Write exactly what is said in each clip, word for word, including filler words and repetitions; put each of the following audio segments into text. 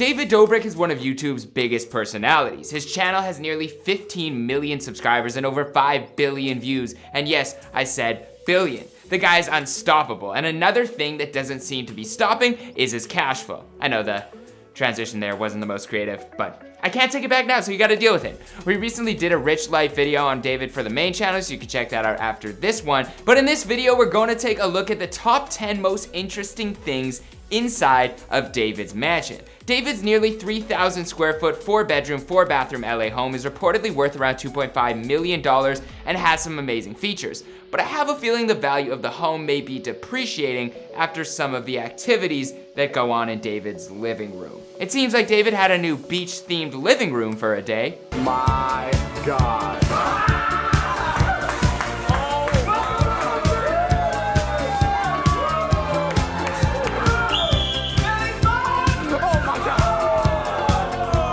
David Dobrik is one of YouTube's biggest personalities. His channel has nearly fifteen million subscribers and over five billion views, and yes, I said billion. The guy's unstoppable, and another thing that doesn't seem to be stopping is his cash flow. I know the transition there wasn't the most creative, but I can't take it back now, so you gotta deal with it. We recently did a rich life video on David for the main channel, so you can check that out after this one. But in this video, we're gonna take a look at the top ten most interesting things inside of David's mansion. David's nearly three thousand square foot, four bedroom, four bathroom L A home is reportedly worth around two point five million dollars and has some amazing features. But I have a feeling the value of the home may be depreciating after some of the activities that go on in David's living room. It seems like David had a new beach themed living room for a day. My God.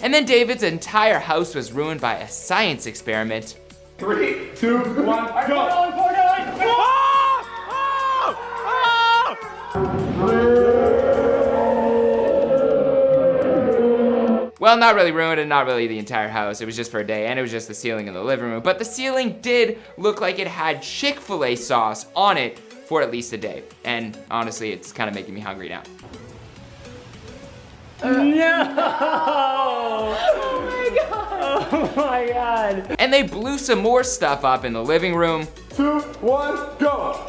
And then David's entire house was ruined by a science experiment. Three, two, one, go! Well, not really ruined and not really the entire house. It was just for a day, and it was just the ceiling in the living room. But the ceiling did look like it had Chick-fil-A sauce on it for at least a day. And honestly, it's kind of making me hungry now. Uh, no! Oh my God! Oh my God! And they blew some more stuff up in the living room. Two, one, go!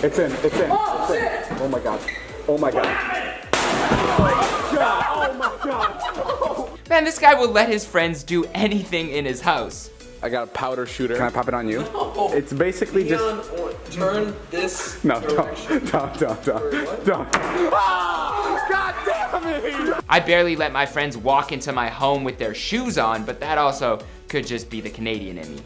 It's in, it's in. Oh, it's shit. In. Oh my God. Oh my God. Oh my God. Oh my God. Oh. Man, this guy will let his friends do anything in his house. I got a powder shooter. Can I pop it on you? No. It's basically Leon, just... Or turn this No, direction. don't, don't, don't, don't, don't. Oh, God damn it! I barely let my friends walk into my home with their shoes on, but that also could just be the Canadian in me.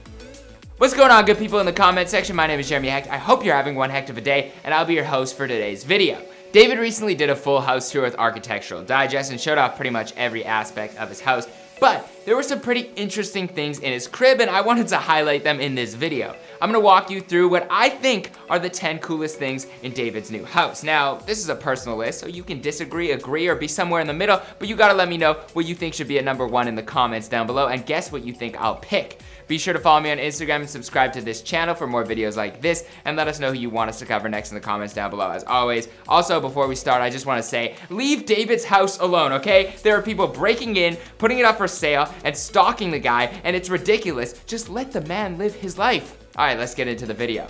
What's going on, good people in the comment section? My name is Jeremy Hecht. I hope you're having one heck of a day, and I'll be your host for today's video. David recently did a full house tour with Architectural Digest and showed off pretty much every aspect of his house. But there were some pretty interesting things in his crib, and I wanted to highlight them in this video. I'm gonna walk you through what I think are the ten coolest things in David's new house. Now, this is a personal list, so you can disagree, agree, or be somewhere in the middle, but you gotta let me know what you think should be at number one in the comments down below, and guess what you think I'll pick. Be sure to follow me on Instagram and subscribe to this channel for more videos like this, and let us know who you want us to cover next in the comments down below, as always. Also, before we start, I just wanna say, leave David's house alone, okay? There are people breaking in, putting it up for sale, and stalking the guy, and it's ridiculous. Just let the man live his life. All right, let's get into the video.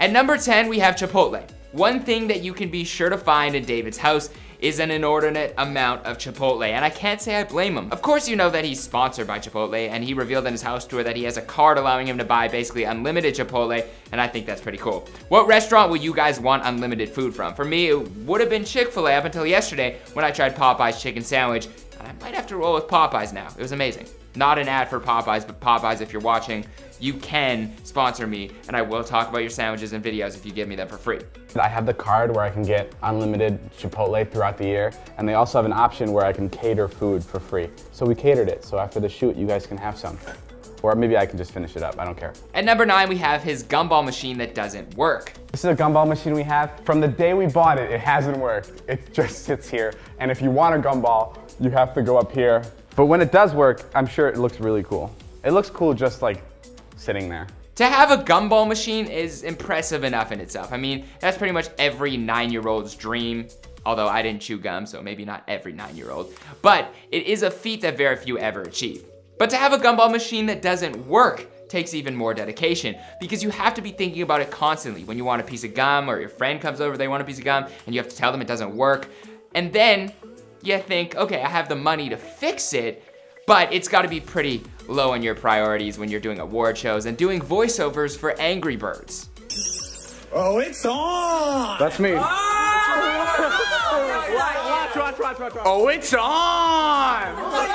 At number ten, we have Chipotle. One thing that you can be sure to find in David's house is an inordinate amount of Chipotle, and I can't say I blame him. Of course, you know that he's sponsored by Chipotle, and he revealed in his house tour that he has a card allowing him to buy basically unlimited Chipotle, and I think that's pretty cool. What restaurant will you guys want unlimited food from? For me, it would have been Chick-fil-A up until yesterday when I tried Popeye's chicken sandwich, and I might have to roll with Popeyes now. It was amazing. Not an ad for Popeyes, but Popeyes, if you're watching, you can sponsor me, and I will talk about your sandwiches and videos if you give me them for free. I have the card where I can get unlimited Chipotle throughout the year, and they also have an option where I can cater food for free. So we catered it, so after the shoot, you guys can have some. Or maybe I can just finish it up, I don't care. At number nine, we have his gumball machine that doesn't work. This is a gumball machine we have. From the day we bought it, it hasn't worked. It just sits here, and if you want a gumball, you have to go up here. But when it does work, I'm sure it looks really cool. It looks cool just like sitting there. To have a gumball machine is impressive enough in itself. I mean, that's pretty much every nine-year-old's dream. Although I didn't chew gum, so maybe not every nine-year-old. But it is a feat that very few ever achieve. But to have a gumball machine that doesn't work takes even more dedication, because you have to be thinking about it constantly. When you want a piece of gum, or your friend comes over, they want a piece of gum, and you have to tell them it doesn't work. And then you think, okay, I have the money to fix it, but it's gotta be pretty low on your priorities when you're doing award shows and doing voiceovers for Angry Birds. Oh, it's on! That's me. Oh, it's on!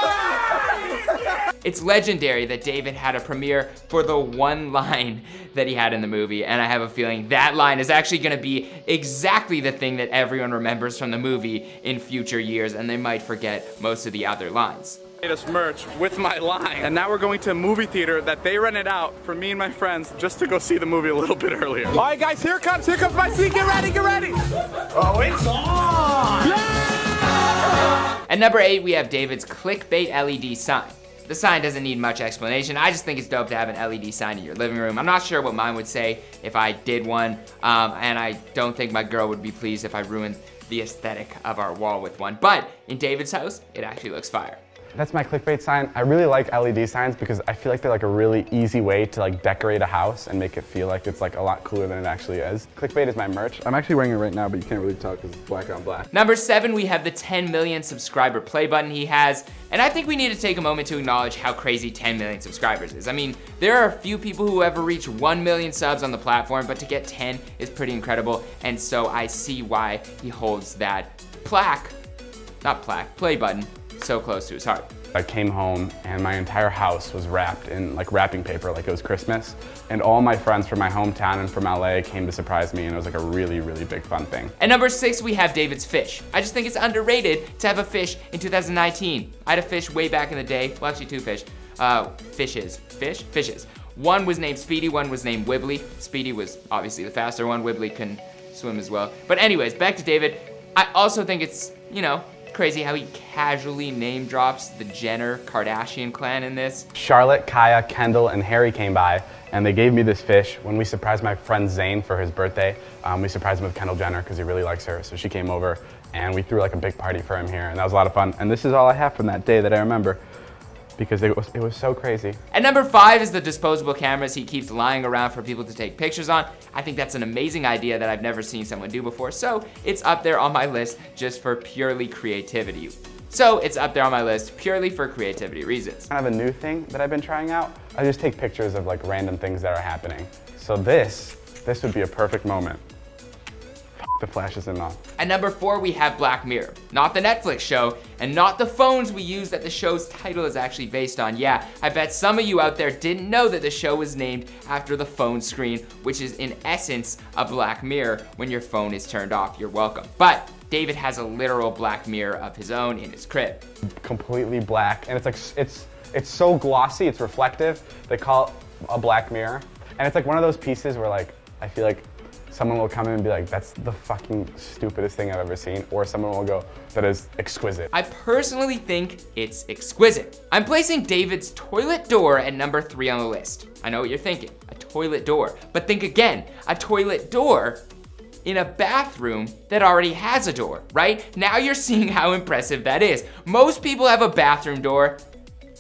It's legendary that David had a premiere for the one line that he had in the movie, and I have a feeling that line is actually gonna be exactly the thing that everyone remembers from the movie in future years, and they might forget most of the other lines. Us merch with my line, and now we're going to a movie theater that they rented out for me and my friends just to go see the movie a little bit earlier. All right, guys, here it comes, here comes my seat. Get ready, get ready. Oh, it's on! Yeah! At number eight, we have David's clickbait L E D sign. The sign doesn't need much explanation. I just think it's dope to have an L E D sign in your living room. I'm not sure what mine would say if I did one, um, and I don't think my girl would be pleased if I ruined the aesthetic of our wall with one. But in David's house, it actually looks fire. That's my clickbait sign. I really like L E D signs because I feel like they're like a really easy way to like decorate a house and make it feel like it's like a lot cooler than it actually is. Clickbait is my merch. I'm actually wearing it right now, but you can't really tell because it's black on black. Number seven, we have the ten million subscriber play button he has. And I think we need to take a moment to acknowledge how crazy ten million subscribers is. I mean, there are a few people who ever reach one million subs on the platform, but to get ten is pretty incredible. And so I see why he holds that plaque, not plaque, play button so close to his heart. I came home and my entire house was wrapped in like wrapping paper like it was Christmas. And all my friends from my hometown and from L A came to surprise me, and it was like a really, really big fun thing. At number six, we have David's fish. I just think it's underrated to have a fish in two thousand nineteen. I had a fish way back in the day. Well, actually two fish. Uh, fishes. Fish? Fishes. One was named Speedy, one was named Wibbly. Speedy was obviously the faster one. Wibbly couldn't swim as well. But anyways, back to David. I also think it's, you know, crazy how he casually name drops the Jenner Kardashian clan in this. Charlotte, Kaya, Kendall, and Harry came by, and they gave me this fish. When we surprised my friend Zane for his birthday, um, we surprised him with Kendall Jenner because he really likes her. So she came over, and we threw like a big party for him here, and that was a lot of fun. And this is all I have from that day that I remember, because it was, it was so crazy. At number five is the disposable cameras he keeps lying around for people to take pictures on. I think that's an amazing idea that I've never seen someone do before, so it's up there on my list just for purely creativity. So it's up there on my list purely for creativity reasons. Kind of a new thing that I've been trying out. I just take pictures of like random things that are happening. So this, this would be a perfect moment. The flash is enough. At number four, we have Black Mirror. Not the Netflix show, and not the phones we use that the show's title is actually based on. Yeah, I bet some of you out there didn't know that the show was named after the phone screen, which is in essence a black mirror. When your phone is turned off, you're welcome. But David has a literal black mirror of his own in his crib. Completely black, and it's like, it's, it's so glossy, it's reflective. They call it a black mirror. And it's like one of those pieces where like, I feel like someone will come in and be like, that's the fucking stupidest thing I've ever seen. Or someone will go, that is exquisite. I personally think it's exquisite. I'm placing David's toilet door at number three on the list. I know what you're thinking, a toilet door. But think again, a toilet door in a bathroom that already has a door, right? Now you're seeing how impressive that is. Most people have a bathroom door,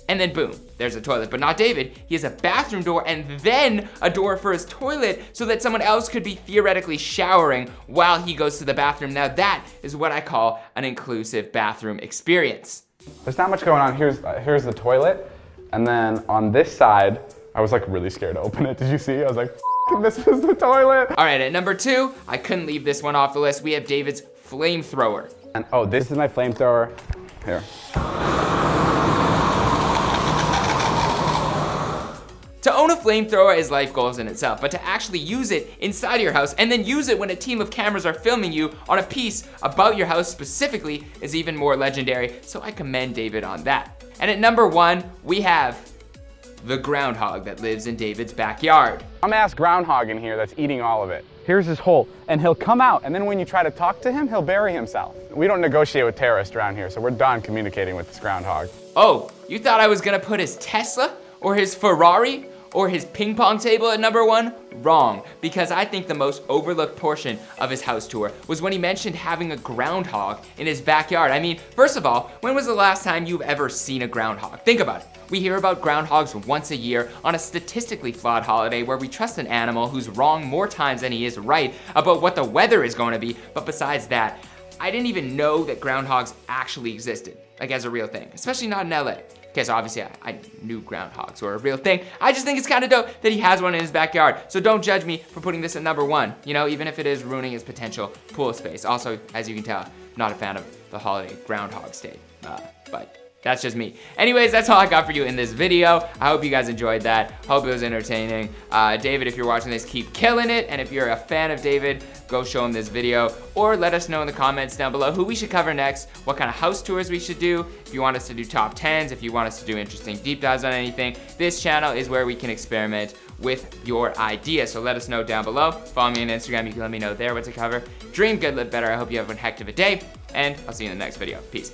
and then boom, there's a toilet. But not David. He has a bathroom door and then a door for his toilet so that someone else could be theoretically showering while he goes to the bathroom. Now that is what I call an inclusive bathroom experience. There's not much going on. Here's, uh, here's the toilet. And then on this side, I was like really scared to open it. Did you see? I was like, this is the toilet. All right, at number two, I couldn't leave this one off the list. We have David's flamethrower. And oh, this is my flamethrower. Here. To own a flamethrower is life goals in itself, but to actually use it inside of your house and then use it when a team of cameras are filming you on a piece about your house specifically is even more legendary, so I commend David on that. And at number one, we have the groundhog that lives in David's backyard. Dumbass groundhog in here that's eating all of it. Here's his hole, and he'll come out, and then when you try to talk to him, he'll bury himself. We don't negotiate with terrorists around here, so we're done communicating with this groundhog. Oh, you thought I was gonna put his Tesla or his Ferrari or his ping pong table at number one? Wrong, because I think the most overlooked portion of his house tour was when he mentioned having a groundhog in his backyard. I mean, first of all, when was the last time you've ever seen a groundhog? Think about it. We hear about groundhogs once a year on a statistically flawed holiday where we trust an animal who's wrong more times than he is right about what the weather is going to be. But besides that, I didn't even know that groundhogs actually existed, like as a real thing, especially not in L A. Okay, so obviously I, I knew groundhogs were a real thing. I just think it's kind of dope that he has one in his backyard. So don't judge me for putting this at number one, you know, even if it is ruining his potential pool space. Also, as you can tell, I'm not a fan of the holiday Groundhog's Day, uh, but that's just me. Anyways, that's all I got for you in this video. I hope you guys enjoyed that. Hope it was entertaining. Uh, David, if you're watching this, keep killing it. And if you're a fan of David, go show him this video, or let us know in the comments down below who we should cover next, what kind of house tours we should do, if you want us to do top tens, if you want us to do interesting deep dives on anything. This channel is where we can experiment with your ideas. So let us know down below. Follow me on Instagram. You can let me know there what to cover. Dream good, live better. I hope you have one heck of a day, and I'll see you in the next video. Peace.